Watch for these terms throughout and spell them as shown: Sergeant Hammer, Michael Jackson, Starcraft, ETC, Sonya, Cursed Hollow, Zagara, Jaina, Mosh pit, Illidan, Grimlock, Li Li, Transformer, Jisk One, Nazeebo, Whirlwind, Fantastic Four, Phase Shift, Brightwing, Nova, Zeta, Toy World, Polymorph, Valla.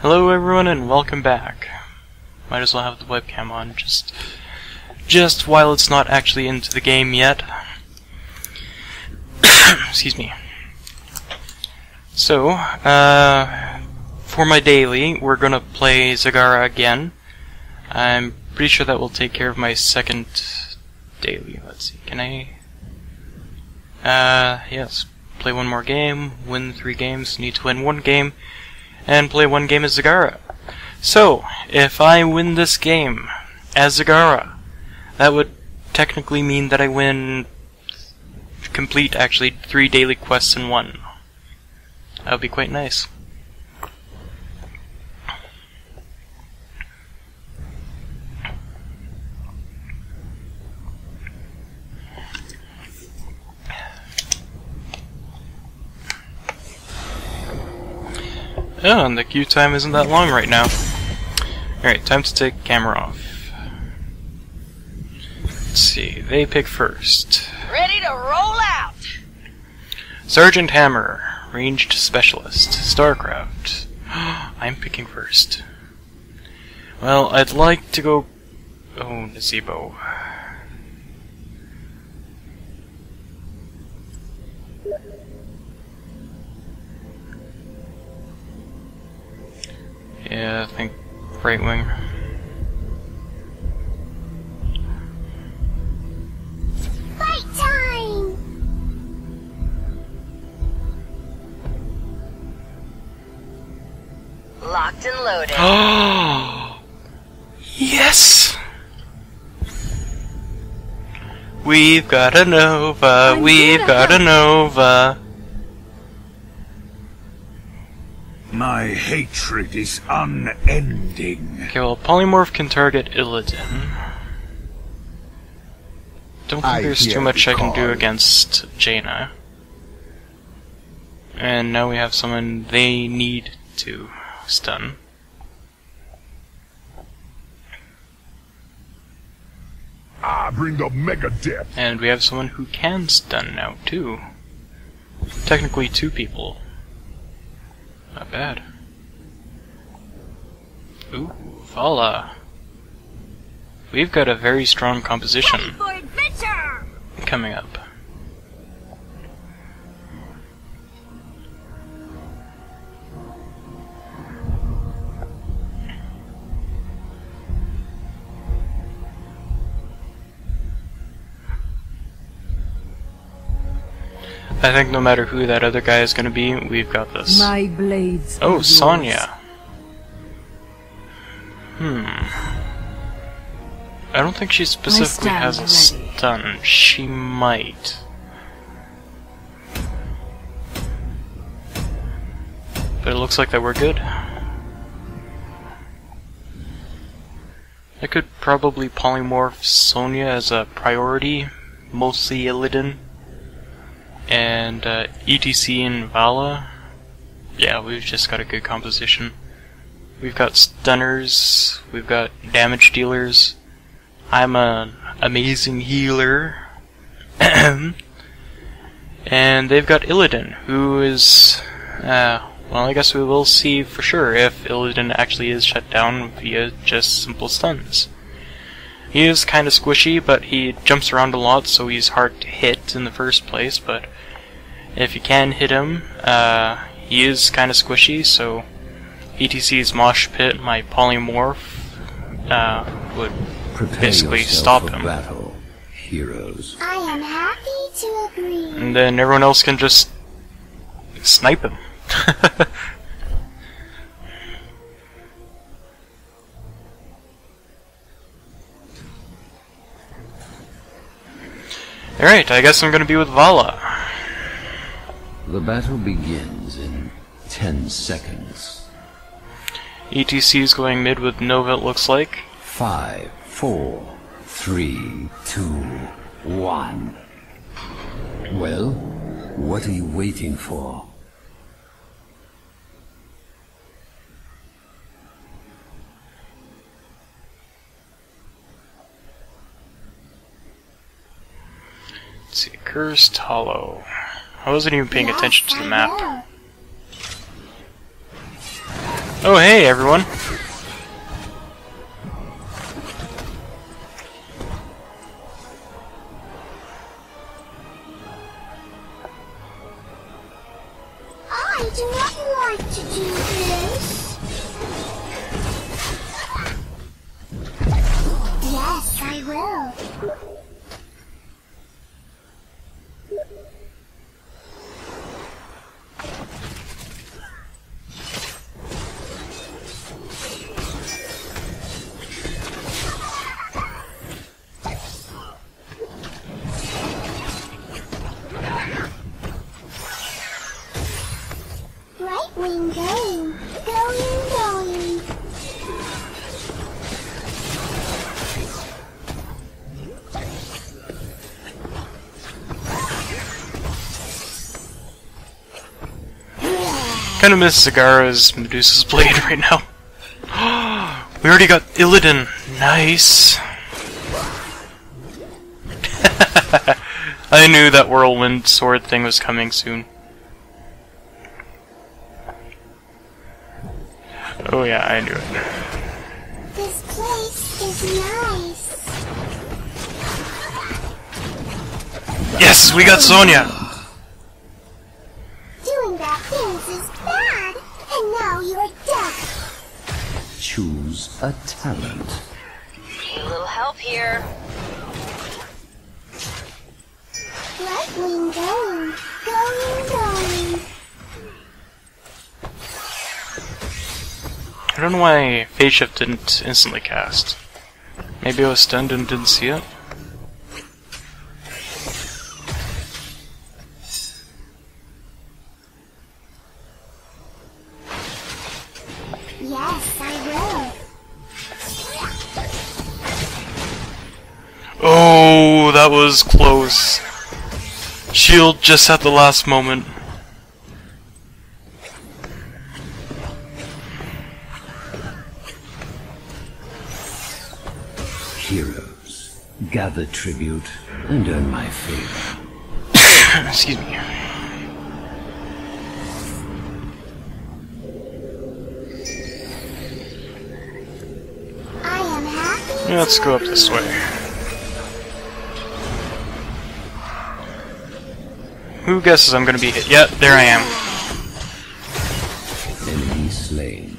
Hello everyone and welcome back. Might as well have the webcam on just while it's not actually into the game yet. Excuse me. So, for my daily, we're gonna play Zagara again. I'm pretty sure that will take care of my second daily. Let's see, can I... yes. Play one more game, win 3 games, need to win 1 game, and play 1 game as Zagara. So, if I win this game as Zagara, that would technically mean that I win... complete, actually, 3 daily quests in 1. That would be quite nice. Oh, and the queue time isn't that long right now. Alright, time to take camera off. Let's see, they pick first. Ready to roll out! Sergeant Hammer, Ranged Specialist, Starcraft. I'm picking first. Well, I'd like to go... Oh, Nazeebo. Yeah, I think Brightwing. Fight time! Locked and loaded. Oh! Yes! We've got a Nova, we've got a Nova. My hatred is unending. Okay, well, Polymorph can target Illidan. Don't think there's too much I can do against Jaina. And now we have someone they need to stun. I bring the mega death. And we have someone who can stun now, too. Technically, 2 people. Not bad. Ooh, Valla. We've got a very strong composition coming up. I think no matter who that other guy is going to be, we've got this. My blades. Oh, Sonya. I don't think she specifically has a stun. She might. But it looks like that we're good. I could probably polymorph Sonya as a priority, mostly Illidan. And ETC and Valla. Yeah, we've just got a good composition. We've got stunners, we've got damage dealers. I'm an amazing healer. And they've got Illidan, who is... well, I guess we will see for sure if Illidan actually is shut down via just simple stuns. He is kind of squishy, but he jumps around a lot, so he's hard to hit in the first place, but if you can hit him, he is kind of squishy, so ETC's Mosh Pit, my Polymorph, would basically stop him. Battle, heroes. I am happy to agree. And then everyone else can just snipe him. Alright, I guess I'm gonna be with Valla. The battle begins in 10 seconds. ETC is going mid with Nova, it looks like. 5, 4, 3, 2, 1. Well, what are you waiting for? Let's see, Cursed Hollow. I wasn't even paying attention to the map. Oh, hey, everyone. I do not like to do this. Yes, I will. Brightwing going, going, going. Kind of miss Zagara's Medusa's blade right now. We already got Illidan. Nice. I knew that Whirlwind sword thing was coming soon. Oh yeah, I knew it. This place is nice. Yes, we got Sonya. Doing bad things is bad, and now you're deaf. Choose a talent. Need a little help here. Lightning going, going, going. I don't know why Phase Shift didn't instantly cast. Maybe I was stunned and didn't see it? Yes, I will. Oh, that was close. Shield just at the last moment. Heroes, gather tribute and earn my favor. Excuse me. I am happy. Let's go up this way. Who guesses I'm gonna be hit? Yep, there I am. Enemy slain.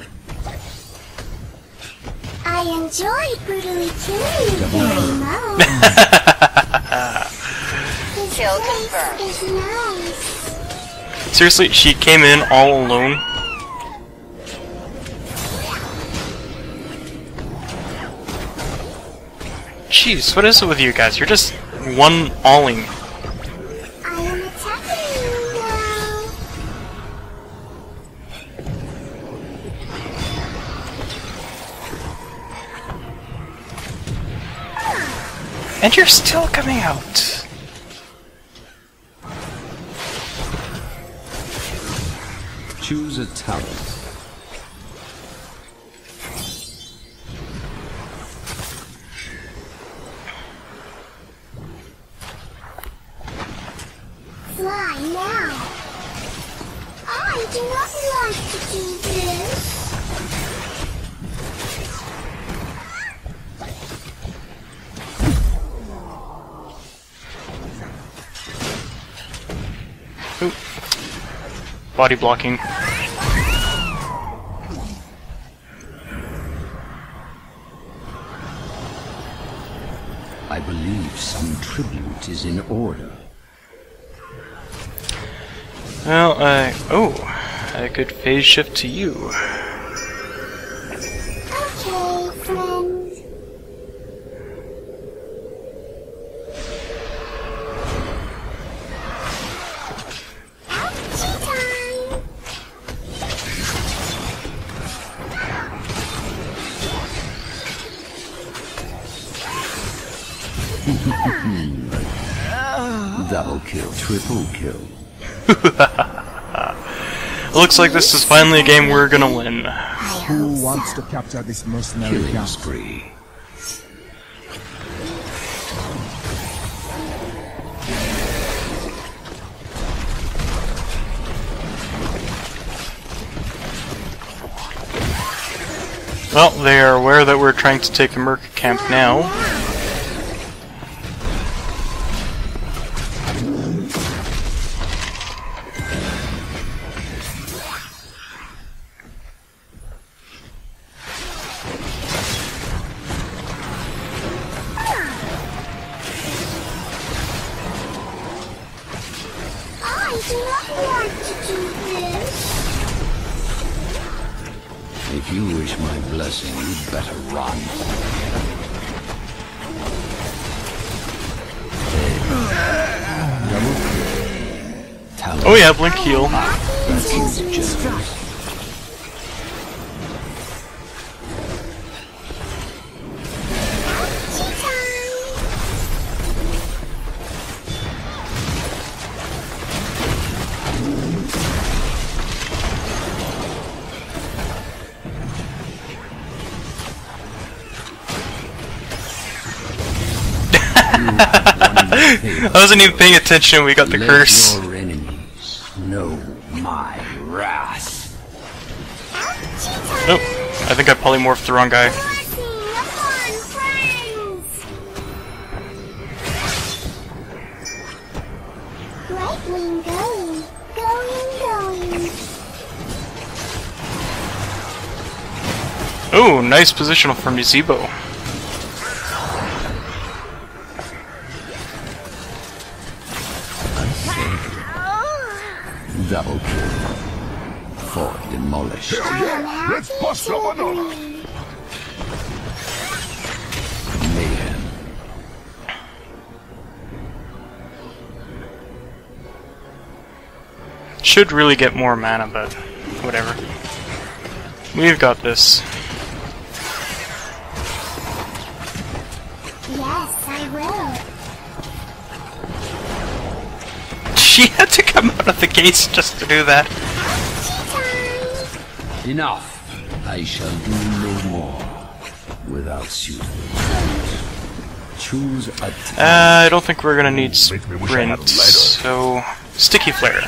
I enjoy brutally killing you very much. Kill confirmed. Seriously, she came in all alone. Jeez, what is it with you guys? You're just one-alling. I am attacking you now. And you're still coming out. Choose a talent. Fly now. I do not like to do this. Ooh. Body blocking. I believe some tribute is in order. Well, I could phase shift to you. Okay, friend. Double kill, triple kill. Looks like this is finally a game we're gonna win. Who wants to capture this mercenary spree? Well, they are aware that we're trying to take the Merc camp now. If you wish my blessing, you'd better run. Oh yeah, blink heal. I wasn't even paying attention, we got the curse. Let your enemies know my wrath. Oh, I think I polymorphed the wrong guy. Brightwing going. Oh, nice positional from Nazeebo. Double kill. For demolish. Yeah. Let's bust up another. Mayhem. Should really get more mana, but whatever. We've got this. Yes, I will. She had to come out of the gates just to do that. Enough. I shall do no more without suit. Choose a time. I don't think we're gonna need sprint, so sticky flare.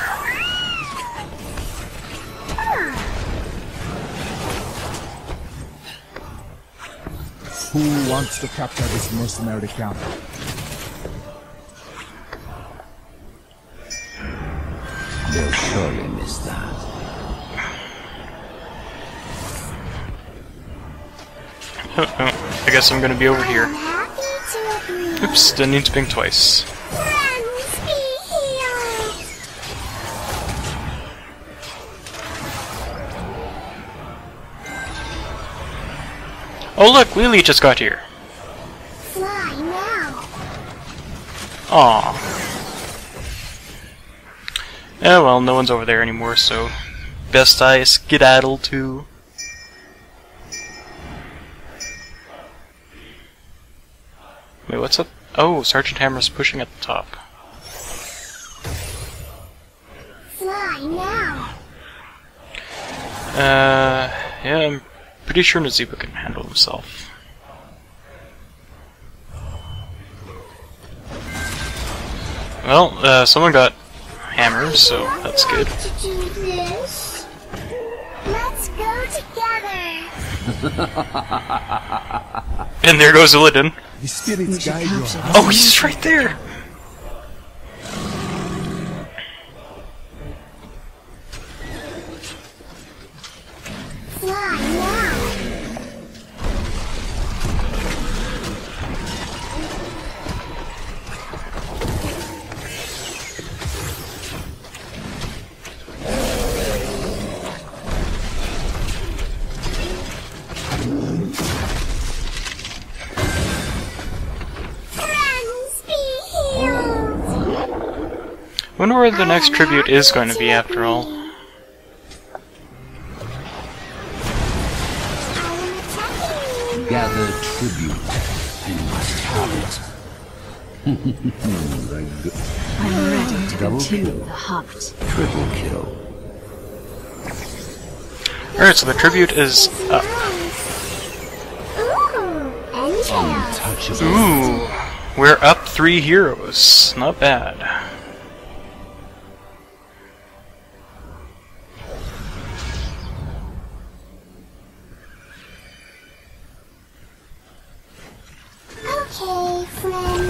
Who wants to capture this mercenary camp? They'll surely miss that. I guess I'm gonna be over here. Oops, didn't need to ping twice. Oh look, Li Li just got here. Fly now. Aww. Eh, well, no one's over there anymore, so best I skedaddle to. Wait, what's up? Oh, Sergeant Hammer's pushing at the top. Fly now. Yeah, I'm pretty sure Nazeebo can handle himself. Well, someone got hammers, so that's good. Let's go together. And there goes Illidan. Oh, he's just right there. I wonder where the next tribute is going to be, after all. Gather tribute. I must have it. I'm ready to go to the heart. Triple kill. Alright, so the tribute is up. Ooh, we're up 3 heroes. Not bad. from?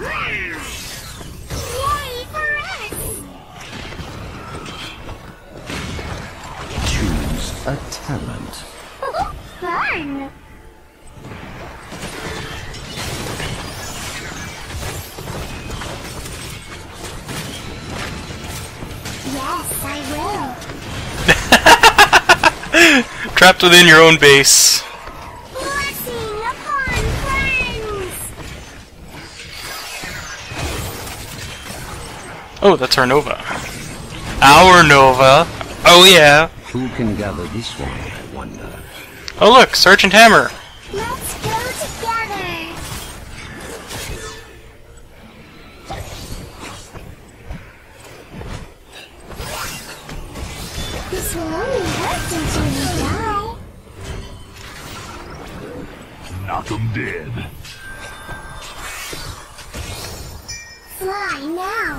Yay for us! Choose a talent. Fun! Yes, I will. Trapped within your own base. Blessing upon friends. Oh, that's our Nova. Our Nova. Oh yeah. Who can gather this one, I wonder? Oh look, Sergeant Hammer. Let's go together. This will only hurt until we die. Knock 'em dead. Fly now.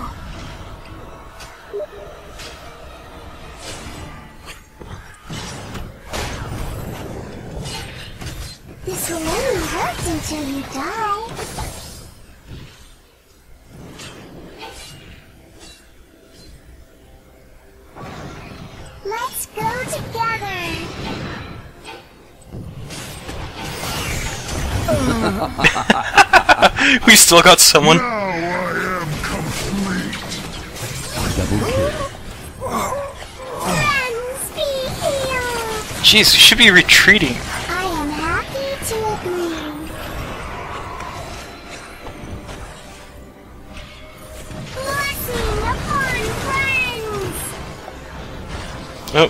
This will only hurt until you die. Let's go together. We still got someone. Now I am complete. Double kill. Friends, be healed. Jeez, we should be retreating. I am happy to agree. Blessing upon friends. Oh.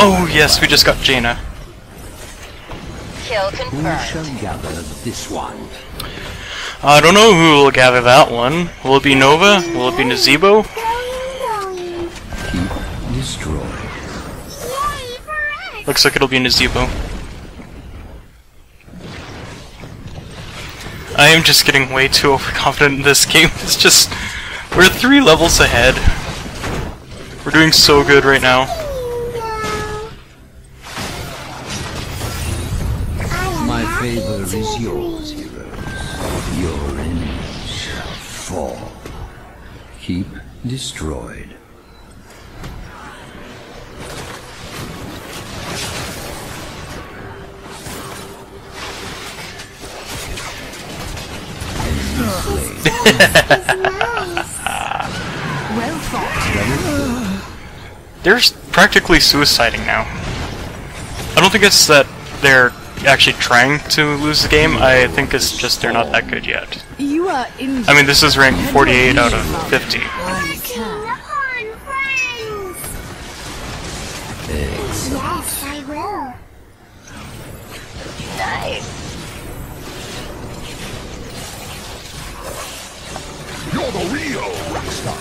Oh yes, we just got Jaina. Kill confirmed. Who shall gather this one? I don't know who will gather that one. Will it be Nova? Will it be Nazeebo? Keep destroyed. Looks like it'll be Nazeebo. I am just getting way too overconfident in this game. It's just... we're 3 levels ahead. We're doing so good right now. My favor is yours, heroes. Your enemies shall fall. Keep destroyed. Well fought. They're practically suiciding now. I don't think it's that they're actually trying to lose the game, I think it's just they're not that good yet. I mean, this is rank 48 out of 50. Yes, I will. Nice. You're the real rockstar.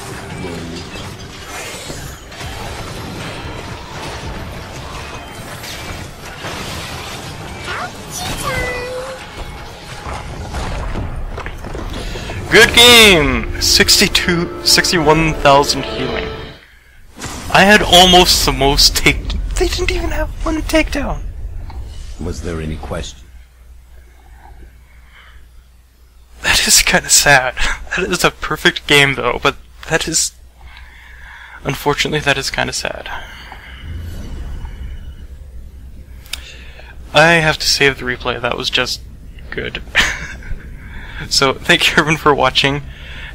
Good game! 61,000 healing. I had almost the most takedowns. They didn't even have one takedown. Was there any question? That is kind of sad. That is a perfect game though, but that is... unfortunately, that is kind of sad. I have to save the replay. That was just good. So, thank you everyone for watching,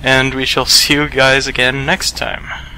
and we shall see you guys again next time.